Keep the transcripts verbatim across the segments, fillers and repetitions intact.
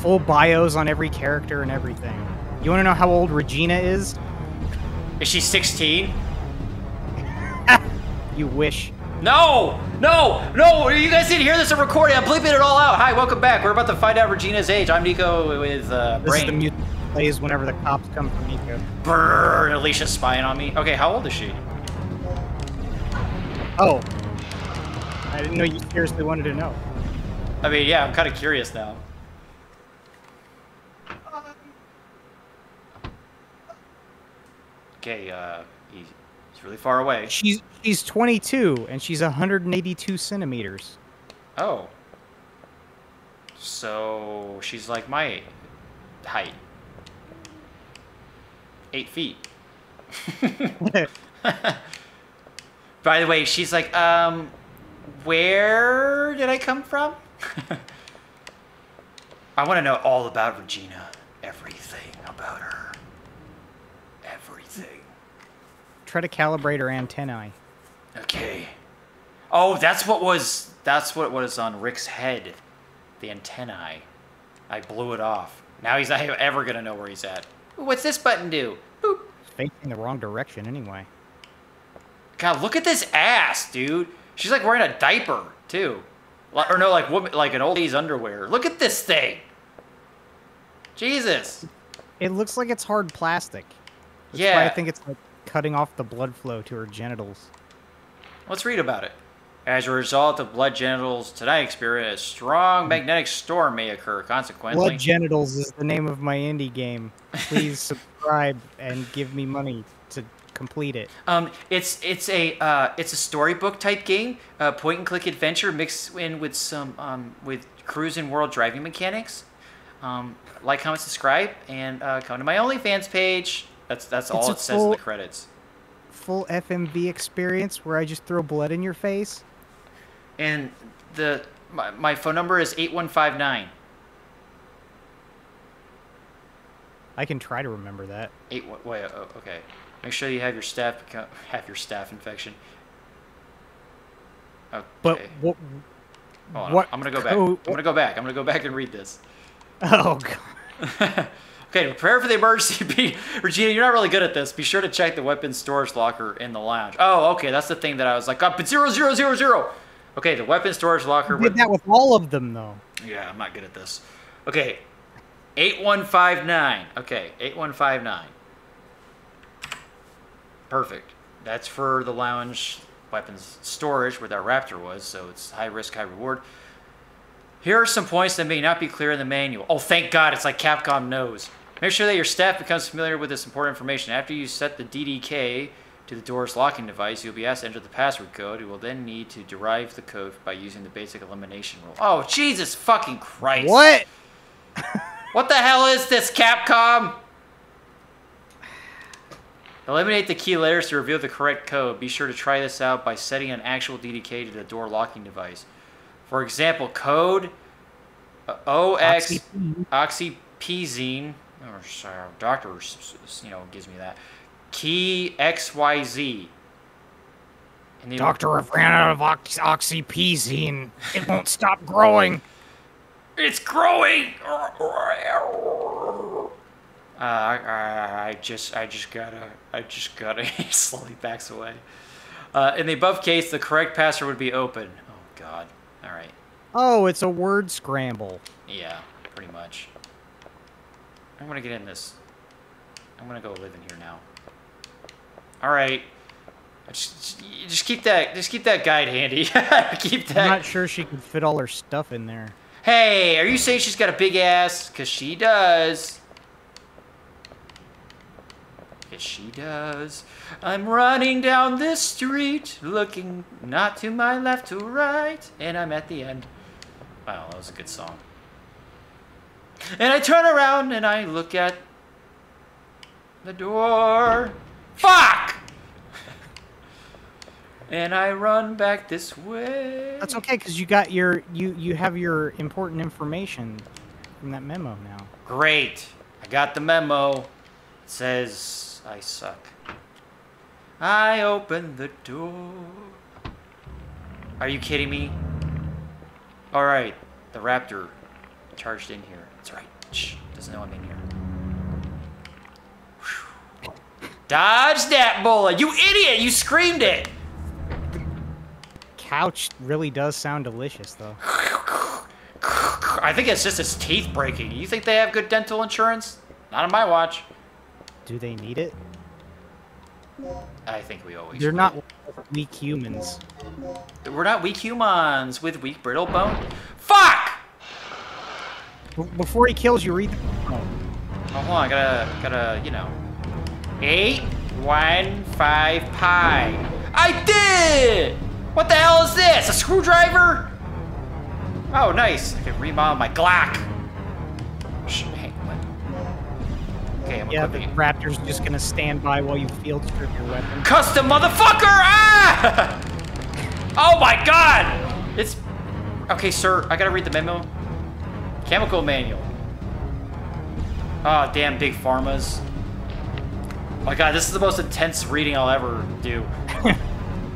full bios on every character and everything. You want to know how old Regina is? Is she sixteen? You wish. No! No! No! You guys didn't hear this in recording. I'm bleeping it all out. Hi, welcome back. We're about to find out Regina's age. I'm Nico with uh, Brain. This is the music that plays whenever the cops come for Nico. Brrr, Alicia's spying on me. Okay, how old is she? Oh. I didn't know you seriously wanted to know. I mean, yeah, I'm kind of curious now. Okay, uh, he's, he's really far away. She's she's twenty-two, and she's one hundred eighty-two centimeters. Oh. So she's like my height. Eight feet. By the way, she's like, um, where did I come from? I want to know all about Regina. Everything about her. Everything. Try to calibrate her antennae. Okay. Oh, that's what was that's what was on Rick's head. The antennae. I blew it off. Now he's not ever gonna know where he's at. What's this button do? Boop. It's facing the wrong direction anyway. God, look at this ass, dude. She's like wearing a diaper too. Or no, like woman, like an oldie's underwear. Look at this thing. Jesus. It looks like it's hard plastic. That's yeah. Why I think it's like cutting off the blood flow to her genitals. Let's read about it. As a result of blood genitals tonight experience, a strong magnetic storm may occur. Consequently, blood genitals is the name of my indie game. Please subscribe and give me money to complete it. Um, it's it's a uh, it's a storybook type game, uh, point and click adventure mixed in with some um, with cruise and world driving mechanics. Um, like, comment, subscribe, and uh, come to my OnlyFans page. That's that's all it says in the credits. Full F M V experience where I just throw blood in your face. And the my, my phone number is eight one five nine. I can try to remember that. Eight one. Wait. Oh, okay. Make sure you have your staph have your staph infection. Okay. But what? Hold on. What I'm gonna go back. I'm gonna go back. I'm gonna go back and read this. Oh God. Okay, prepare for the emergency. Regina, you're not really good at this. Be sure to check the weapons storage locker in the lounge. Oh, okay, that's the thing that I was like, up at zero, zero, zero, zero. Okay, the weapons storage locker. You did that with all of them, though. Yeah, I'm not good at this. Okay, eight one five nine. Okay, eight one five nine. Perfect. That's for the lounge weapons storage where that raptor was, so it's high risk, high reward. Here are some points that may not be clear in the manual. Oh, thank God, it's like Capcom knows. Make sure that your staff becomes familiar with this important information. After you set the D D K to the door's locking device, you'll be asked to enter the password code. You will then need to derive the code by using the basic elimination rule. Oh, Jesus fucking Christ. What? What the hell is this, Capcom? Eliminate the key letters to reveal the correct code. Be sure to try this out by setting an actual D D K to the door locking device. For example, code O X oxypezine, or sorry, doctor, you know, gives me that key X Y Z. And the doctor, I've ran out of ox oxypezine. It won't stop growing. It's growing. Uh, I, I just, I just gotta, I just gotta. He slowly backs away. Uh, in the above case, the correct password would be open. Oh God. All right. Oh, it's a word scramble. Yeah, pretty much. I'm gonna get in this. I'm gonna go live in here now. All right. Just, just keep that. Just keep that guide handy. Keep that. I'm not sure she can fit all her stuff in there. Hey, are you saying she's got a big ass? Cause she does. Cause she does. I'm running down this street, looking not to my left to right, and I'm at the end. Wow, that was a good song. And I turn around and I look at the door. Fuck! And I run back this way. That's okay, cause you got your you you have your important information from that memo now. Great, I got the memo. It says. I suck. I open the door. Are you kidding me? Alright, the raptor charged in here. That's right. Shh. Doesn't know I'm in here. Whew. Dodge that bullet! You idiot! You screamed it! The couch really does sound delicious, though. I think it's just its teeth breaking. You think they have good dental insurance? Not on my watch. Do they need it? I think we always You're do. Not weak humans. We're not weak humans with weak brittle bone. Fuck! Before he kills you, read the... Oh. Oh, hold on, I gotta, gotta, you know. Eight, one, five, pi. I did it! What the hell is this? A screwdriver? Oh, nice. I can remodel my Glock. Shh, hey, what? Okay, I'm yeah, the raptor's just gonna stand by while you field strip your weapon. Custom motherfucker! Ah! Oh my god! It's... Okay, sir, I gotta read the memo. Chemical manual. Oh, damn big pharmas. Oh my god, this is the most intense reading I'll ever do.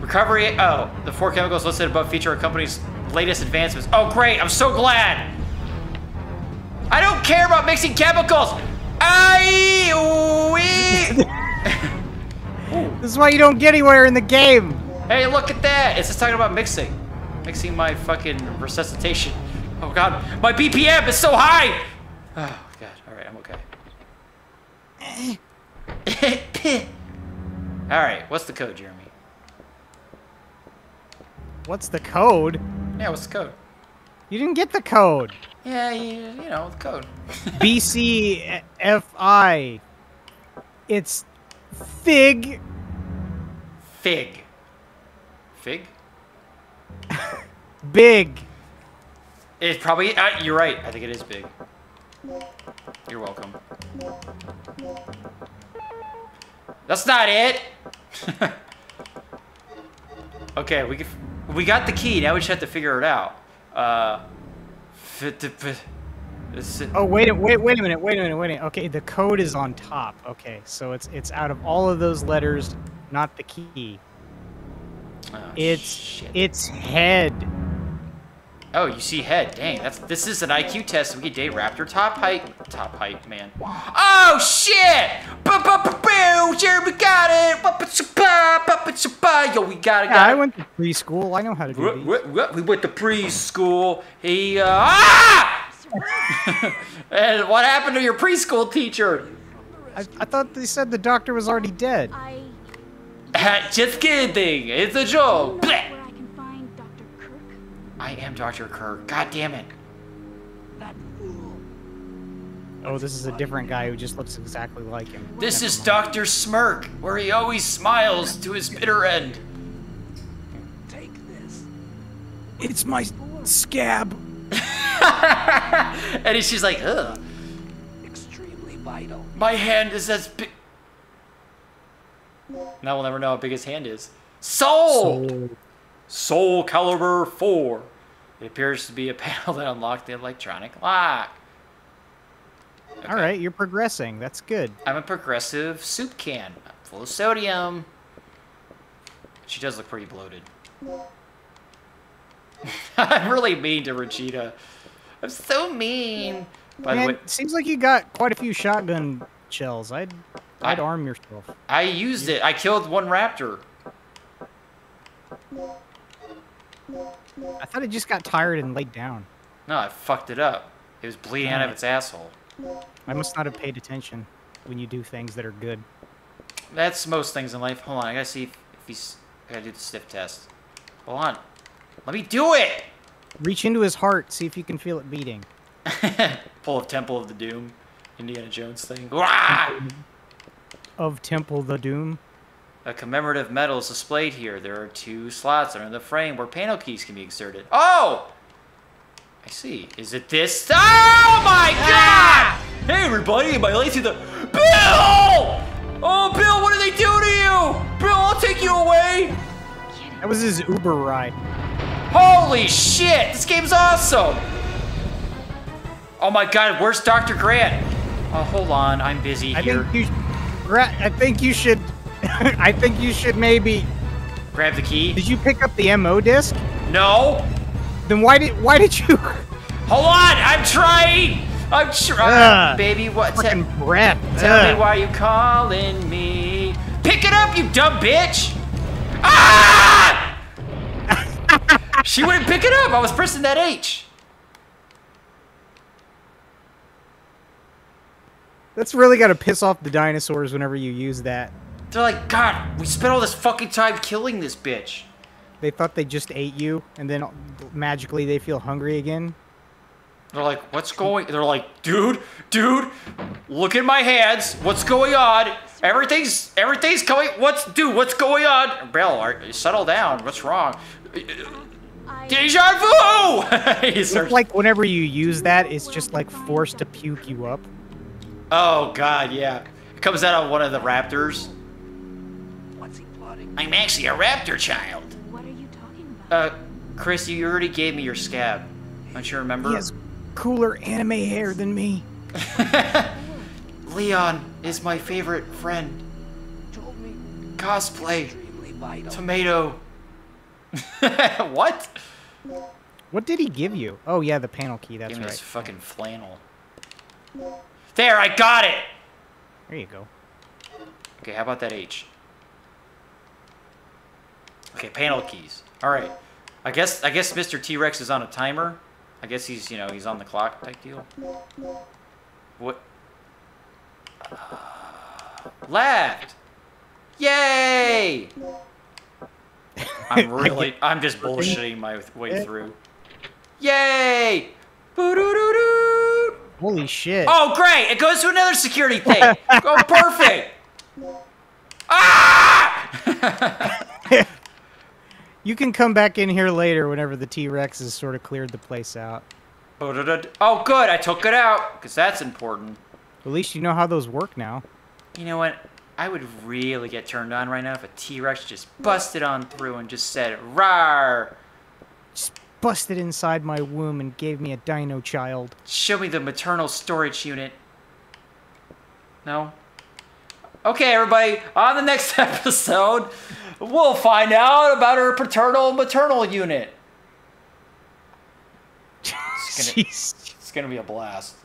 Recovery, oh, the four chemicals listed above feature our company's latest advancements. Oh great, I'm so glad. I don't care about mixing chemicals. I, we. This is why you don't get anywhere in the game. Hey, look at that. It's just talking about mixing. Mixing my fucking resuscitation. Oh god, my B P M is so high! Oh god, alright, I'm okay. Alright, what's the code, Jeremy? What's the code? Yeah, what's the code? You didn't get the code! Yeah, you, you know, the code. B C F I. It's Fig. Fig. Fig? Big. It's probably, uh, you're right. I think it is big. You're welcome. That's not it. Okay, we can, we got the key. Now we just have to figure it out. Uh, oh wait, wait, wait a minute, wait a minute, wait a minute. Okay, the code is on top. Okay, so it's it's out of all of those letters, not the key. Oh, it's shit. It's head. Oh, you see head. Dang, that's this is an I Q test. We could date Raptor top height. Top height, man. Oh shit! Boo-boo-boo-boo! Jeremy got it! Ba-ba-cha-ba! Yo, we got it, guys. Yeah, I went to preschool. I know how to do it. We went to preschool. He uh ah! And what happened to your preschool teacher? I, I thought they said the doctor was already dead. I... Just kidding. It's a joke. Blech. I am Doctor Kirk. God damn it. That fool. Oh, this is a different guy who just looks exactly like him. This Never is mind. Doctor Smirk, where he always smiles to his bitter end. Take this. It's my scab. And she's like, ugh. Extremely vital. My hand is as big. Now we'll never know how big his hand is. Sold! Sold. Soul Calibur four. It appears to be a panel that unlocked the electronic lock. Okay. All right, you're progressing. That's good. I'm a progressive soup can. I'm full of sodium. She does look pretty bloated. I'm really mean to Regina. I'm so mean. By Man, the way, seems like you got quite a few shotgun shells. I'd, I'd I, arm yourself. I used it. I killed one raptor. I thought it just got tired and laid down. No, I fucked it up. It was bleeding out of its asshole. I must not have paid attention when you do things that are good. That's most things in life. Hold on, I gotta see if, if he's... I gotta do the sniff test. Hold on. Let me do it! Reach into his heart, see if you can feel it beating. Pull a Temple of the Doom. Indiana Jones thing. Of Temple the Doom? A commemorative medal is displayed here. There are two slots under the frame where panel keys can be inserted. Oh! I see. Is it this? Oh my god! Hey everybody, am I late to the... Bill! Oh, Bill, what did they do to you? Bill, I'll take you away! That was his Uber ride. Holy shit! This game's awesome! Oh my god, where's Doctor Grant? Oh, hold on. I'm busy here. I think you, I think you should... I think you should maybe grab the key. Did you pick up the M O disc? No. Then why did why did you? Hold on, I'm trying. I'm trying, uh, baby. What? Fucking breath. Tell uh. me why you calling me. Pick it up, you dumb bitch! Ah! She wouldn't pick it up. I was pressing that H. That's really gotta piss off the dinosaurs whenever you use that. They're like, God, we spent all this fucking time killing this bitch. They thought they just ate you, and then magically they feel hungry again. They're like, what's going... They're like, dude, dude, look at my hands. What's going on? Everything's... Everything's going... What's... Dude, what's going on? Bell, settle down. What's wrong? I... Deja vu! It's starts... like whenever you use that, it's just like forced to puke you up. Oh, God, yeah. It comes out on one of the raptors. What's he plotting? I'm actually a raptor child. What are you talking about? Uh, Chris, you already gave me your scab. Don't you remember? He has cooler anime hair than me. Leon is my favorite friend. Cosplay. Tomato. What? What did he give you? Oh, yeah, the panel key, that's right. Give me right. His fucking flannel. There, I got it! There you go. Okay, how about that H? Okay, panel keys. Alright. I guess I guess Mister T-Rex is on a timer. I guess he's, you know, he's on the clock type deal. What? Uh, left! Yay! I'm really, I'm just bullshitting my way through. Yay! Boo-doo-doo-doo! Holy shit. Oh, great. It goes to another security thing. Oh, perfect. Ah! You can come back in here later whenever the T-Rex has sort of cleared the place out. Oh, good. I took it out because that's important. At least you know how those work now. You know what? I would really get turned on right now if a T-Rex just busted on through and just said, "Rawr." Just busted inside my womb and gave me a dino child. Show me the maternal storage unit. No? Okay, everybody, on the next episode, we'll find out about her paternal and maternal unit. It's gonna, it's gonna be a blast.